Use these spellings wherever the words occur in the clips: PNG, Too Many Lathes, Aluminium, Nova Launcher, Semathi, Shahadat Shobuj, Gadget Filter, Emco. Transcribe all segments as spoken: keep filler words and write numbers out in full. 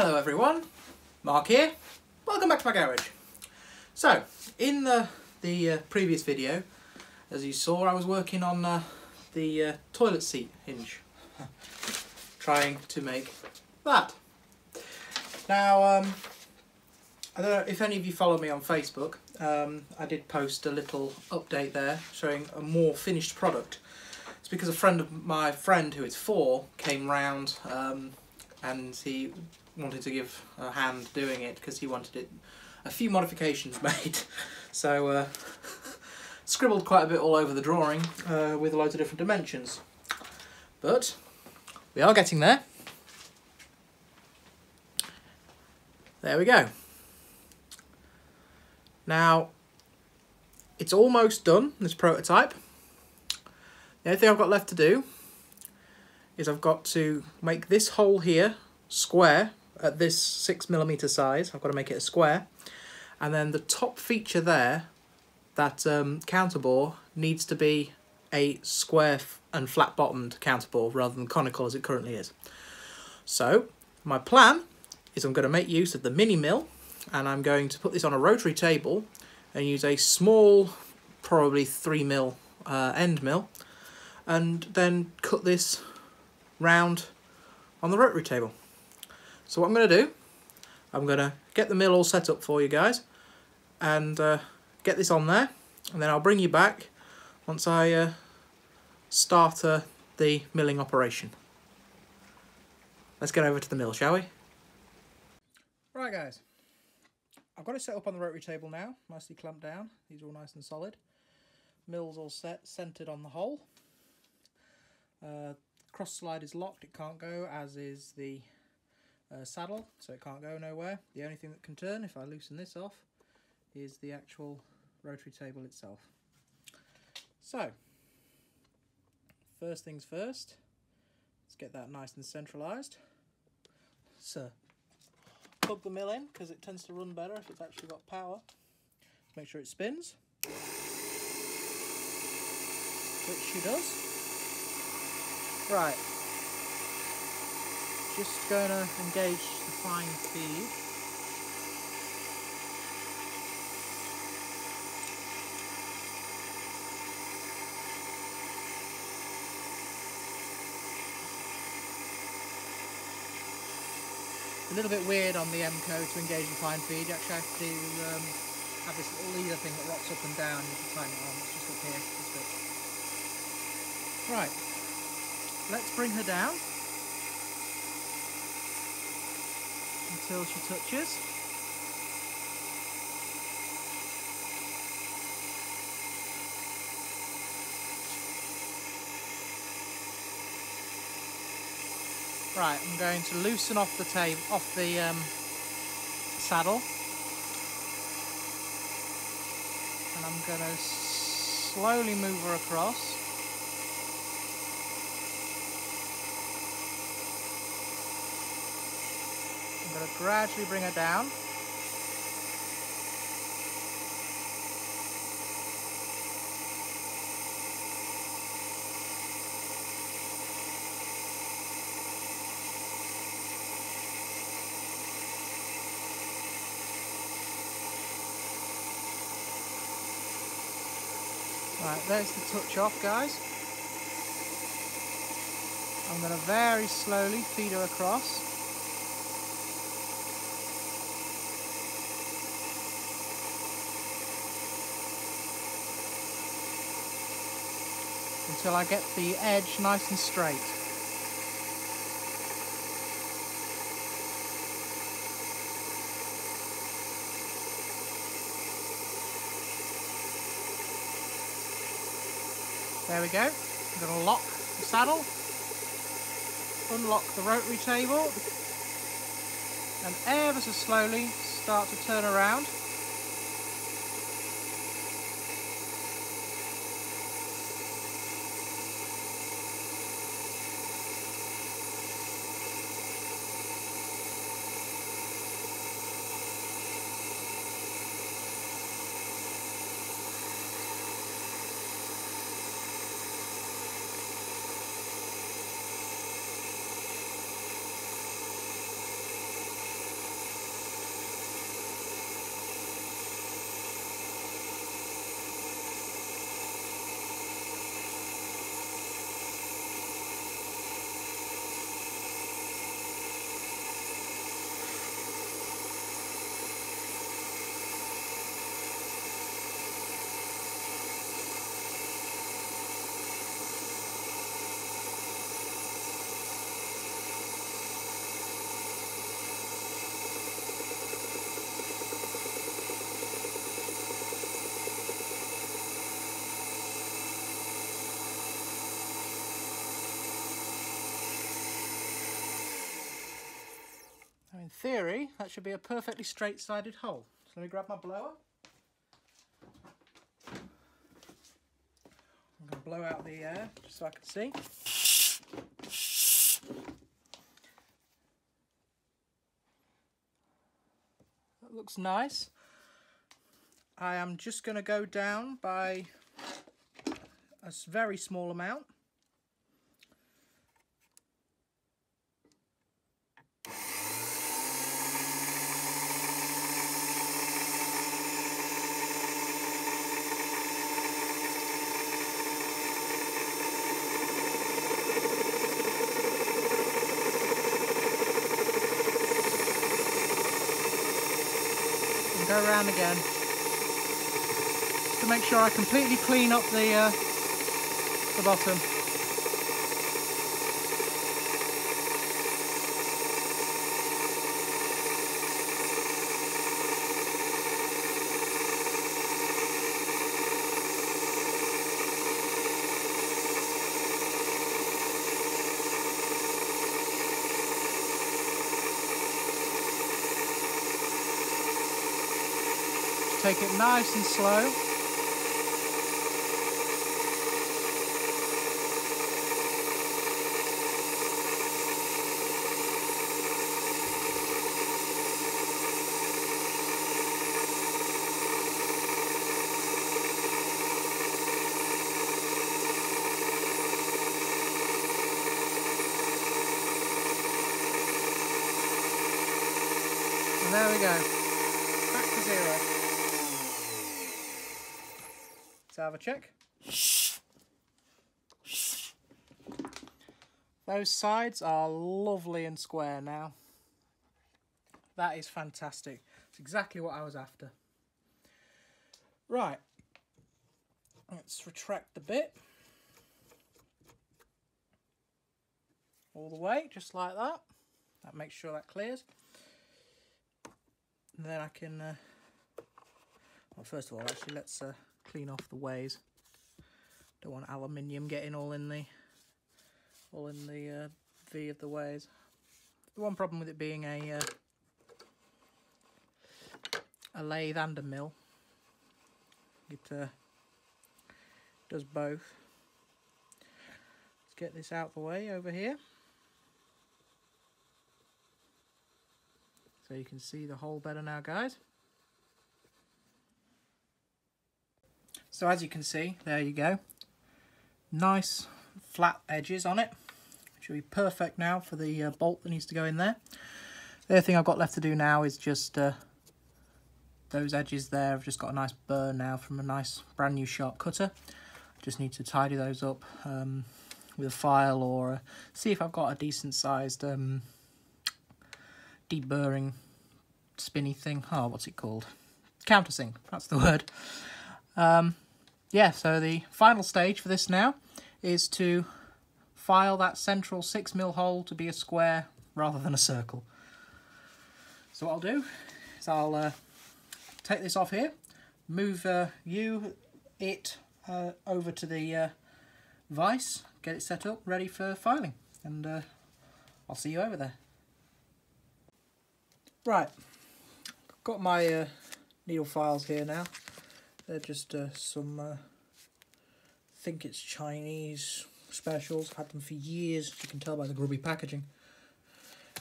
Hello everyone, Mark here. Welcome back to my garage. So, in the, the uh, previous video, as you saw, I was working on uh, the uh, toilet seat hinge, trying to make that. Now, um, I don't know if any of you follow me on Facebook, um, I did post a little update there showing a more finished product. It's because a friend of my friend who is four came round um, and he wanted to give a hand doing it because he wanted it a few modifications made. So uh, scribbled quite a bit all over the drawing uh, with loads of different dimensions, but we are getting there. There we go. Now it's almost done, this prototype. The only thing I've got left to do is I've got to make this hole here square at this six millimeter size. I've got to make it a square, and then the top feature there, that um, counterbore, needs to be a square and flat bottomed counterbore rather than conical as it currently is. So my plan is I'm going to make use of the mini mill, and I'm going to put this on a rotary table and use a small, probably three mil uh, end mill, and then cut this round on the rotary table. So what I'm going to do, I'm going to get the mill all set up for you guys and uh, get this on there, and then I'll bring you back once I uh, start uh, the milling operation. Let's get over to the mill, shall we? Right guys, I've got it set up on the rotary table now, nicely clamped down, these are all nice and solid. Mill's all set, centred on the hole. Uh, cross slide is locked, it can't go, as is the uh, saddle, so it can't go nowhere. The only thing that can turn, if I loosen this off, is the actual rotary table itself. So, first things first, let's get that nice and centralised. So, plug the mill in, because it tends to run better if it's actually got power. Make sure it spins, which she does. Right, just going to engage the fine feed. A little bit weird on the Emco to engage the fine feed. You actually have to um, have this little leader thing that rocks up and down and you can time it on. It's just up here, this bit. Right. Let's bring her down until she touches. Right, I'm going to loosen off the table, off the um, saddle, and I'm going to slowly move her across. I'm going to gradually bring her down. Right, there's the touch off, guys. I'm going to very slowly feed her across. Until I get the edge nice and straight. There we go. I'm going to lock the saddle, unlock the rotary table, and ever so slowly start to turn around. Now in theory, that should be a perfectly straight-sided hole. So let me grab my blower. I'm going to blow out the air just so I can see. That looks nice. I am just going to go down by a very small amount. And go around again. Just to make sure I completely clean up the uh, the bottom. Just take it nice and slow. And there we go, back to zero. Let's have a check. Those sides are lovely and square now. That is fantastic. It's exactly what I was after. Right, let's retract the bit. All the way, just like that. That makes sure that clears. And then I can, uh, well, first of all, actually, let's uh, clean off the ways. Don't want aluminium getting all in the, all in the uh, V of the ways. The one problem with it being a uh, a lathe and a mill, it uh, does both. Let's get this out of the way over here. So you can see the hole better now, guys. So as you can see, there you go. Nice flat edges on it. Should be perfect now for the uh, bolt that needs to go in there. The other thing I've got left to do now is just uh, those edges there. I've just got a nice burr now from a nice brand new sharp cutter. Just need to tidy those up um, with a file or uh, see if I've got a decent sized um, deburring spinny thing. Oh, what's it called? Countersink, that's the word. Um, yeah, so the final stage for this now is to file that central six mil hole to be a square rather than a circle. So what I'll do is I'll uh, take this off here, move uh, you, it, uh, over to the uh, vise, get it set up, ready for filing, and uh, I'll see you over there. Right, got my uh, needle files here now. They're just uh, some, uh, I think it's Chinese specials. I've had them for years, as you can tell by the grubby packaging.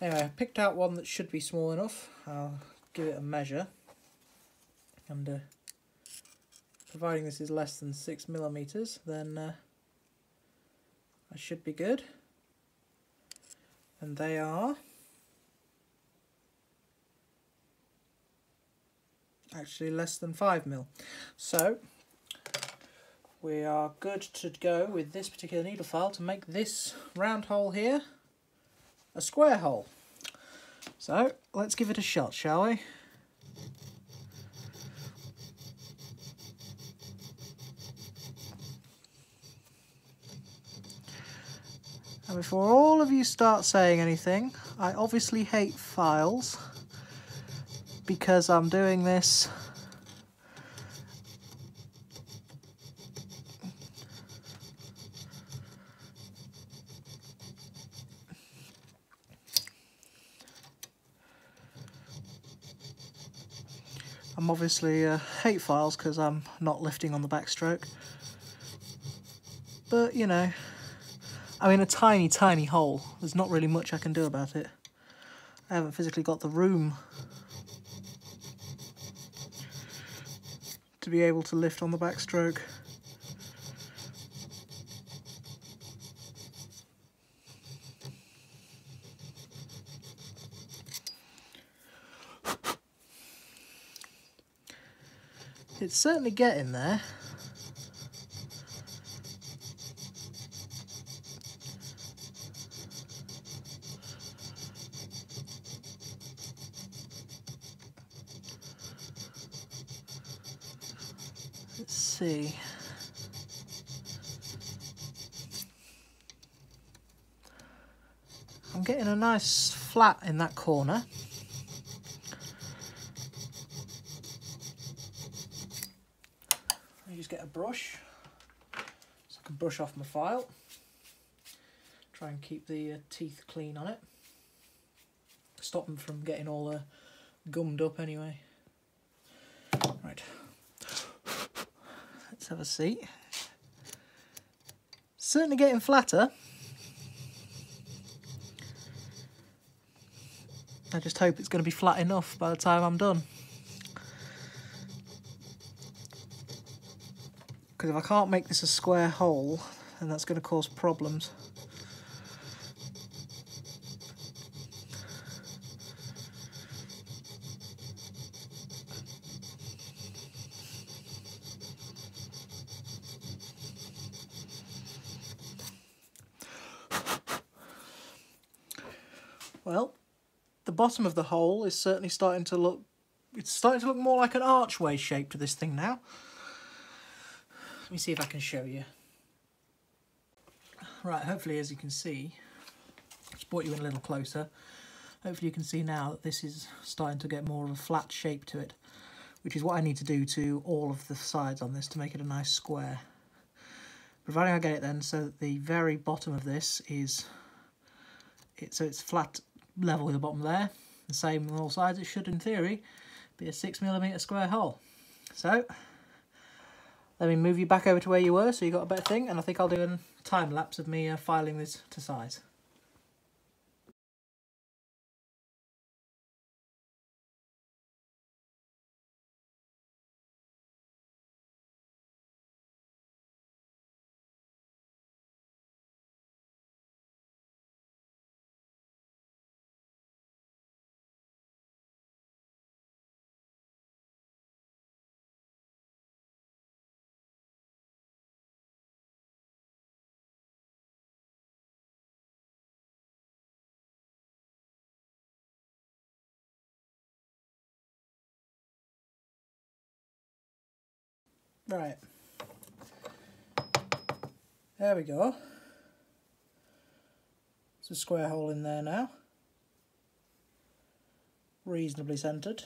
Anyway, I picked out one that should be small enough. I'll give it a measure. And uh, providing this is less than six millimeters, then uh, I should be good. And they are... actually less than five mil. So we are good to go with this particular needle file to make this round hole here a square hole. So let's give it a shot, shall we? And before all of you start saying anything, I obviously hate files, because I'm doing this I'm obviously uh, eight files because I'm not lifting on the backstroke. But, you know, I'm in a tiny, tiny hole. There's not really much I can do about it. I haven't physically got the room to be able to lift on the backstroke. It's certainly getting there. Let's see. I'm getting a nice flat in that corner. Just get a brush so I can brush off my file, try and keep the uh, teeth clean on it, stop them from getting all uh, gummed up anyway. Right, let's have a seat. Certainly getting flatter. I just hope it's going to be flat enough by the time I'm done. If I can't make this a square hole, then that's going to cause problems. Well, the bottom of the hole is certainly starting to look, it's starting to look more like an archway shape to this thing now. Let me see if I can show you. Right, hopefully, as you can see, just brought you in a little closer. Hopefully you can see now that this is starting to get more of a flat shape to it, which is what I need to do to all of the sides on this to make it a nice square. Providing I get it then so that the very bottom of this is, it, so it's flat level with the bottom there. The same on all sides. It should, in theory, be a six millimetre square hole. So, let me move you back over to where you were so you got a better thing, and I think I'll do a time lapse of me uh, filing this to size. Right, there we go. There's a square hole in there now, reasonably centred.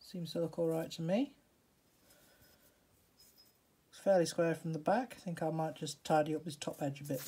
Seems to look all right to me. It's fairly square from the back. I think I might just tidy up this top edge a bit.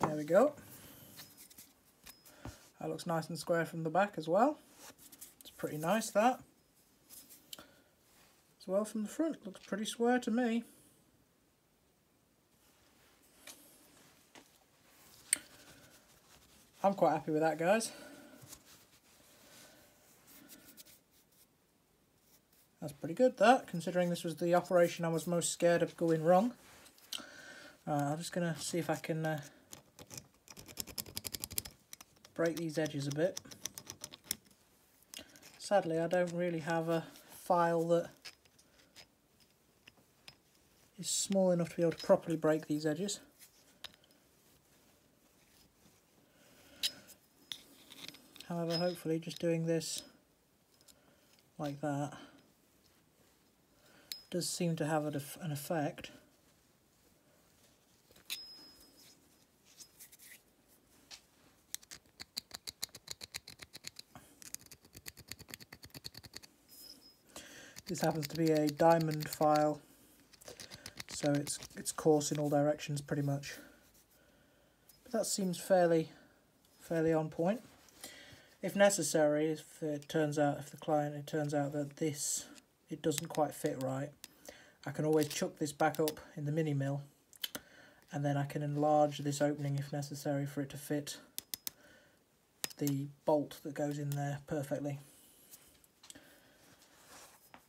There we go. That looks nice and square from the back as well. It's pretty nice, that. As well from the front, looks pretty square to me. I'm quite happy with that, guys. That's pretty good, that, considering this was the operation I was most scared of going wrong. Uh, I'm just gonna see if I can uh, break these edges a bit. Sadly, I don't really have a file that is small enough to be able to properly break these edges. however, hopefully just doing this like that does seem to have an effect. This happens to be a diamond file, so it's it's coarse in all directions pretty much. But that seems fairly fairly on point. If necessary, if it turns out if the client it turns out that this it doesn't quite fit right, I can always chuck this back up in the mini mill, and then I can enlarge this opening if necessary for it to fit the bolt that goes in there perfectly.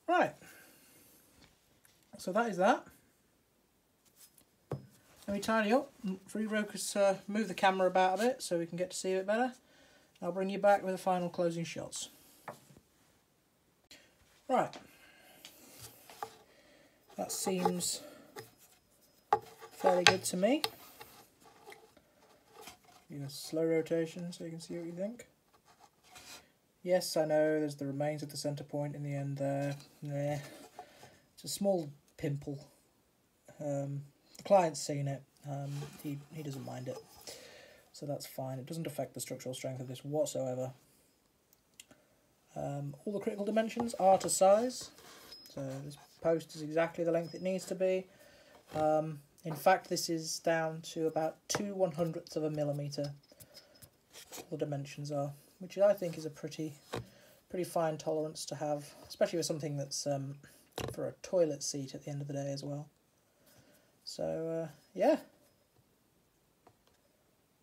Right, so that is that. Let me tidy up. Rocus, uh, move the camera about a bit so we can get to see it better. I'll bring you back with the final closing shots. Right, that seems fairly good to me. Give a slow rotation so you can see what you think. Yes, I know, there's the remains of the centre point in the end there. Yeah. It's a small pimple. Um, the client's seen it. Um, he, he doesn't mind it. So that's fine. It doesn't affect the structural strength of this whatsoever. Um, all the critical dimensions are to size. So this post is exactly the length it needs to be. Um, in fact, this is down to about two one hundredths of a millimetre. All the dimensions are, which I think is a pretty pretty fine tolerance to have, especially with something that's um, for a toilet seat at the end of the day as well. So, uh, yeah,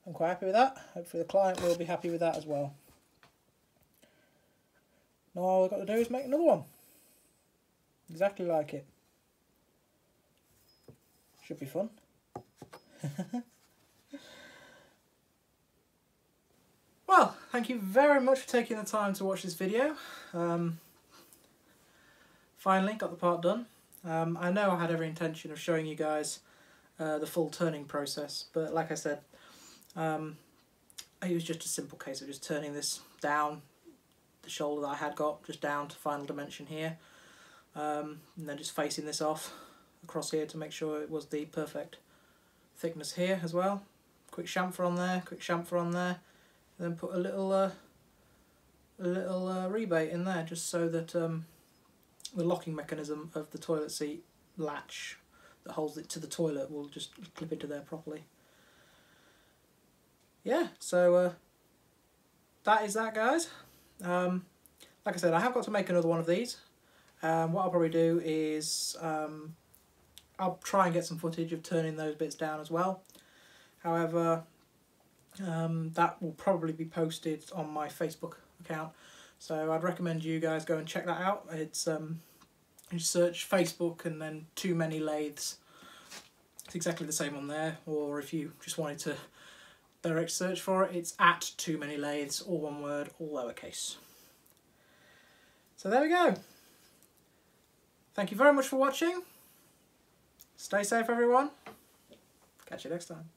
I'm quite happy with that. Hopefully the client will be happy with that as well. Now all I've got to do is make another one, exactly like it. Should be fun. Well, thank you very much for taking the time to watch this video. Um, finally got the part done. Um, I know I had every intention of showing you guys uh, the full turning process, but like I said, um, it was just a simple case of just turning this down, the shoulder that I had got, just down to final dimension here, um, and then just facing this off across here to make sure it was the perfect thickness here as well. Quick chamfer on there, quick chamfer on there. Then put a little uh, a little uh, rebate in there, just so that um, the locking mechanism of the toilet seat latch that holds it to the toilet will just clip into there properly. Yeah, so uh, that is that, guys. Um, like I said, I have got to make another one of these. Um, what I'll probably do is um, I'll try and get some footage of turning those bits down as well. However, Um, that will probably be posted on my Facebook account, so I'd recommend you guys go and check that out. It's um, you search Facebook and then Too Many Lathes. It's exactly the same on there, or if you just wanted to direct search for it, it's at Too Many Lathes, all one word, all lowercase. So there we go. Thank you very much for watching. Stay safe, everyone. Catch you next time.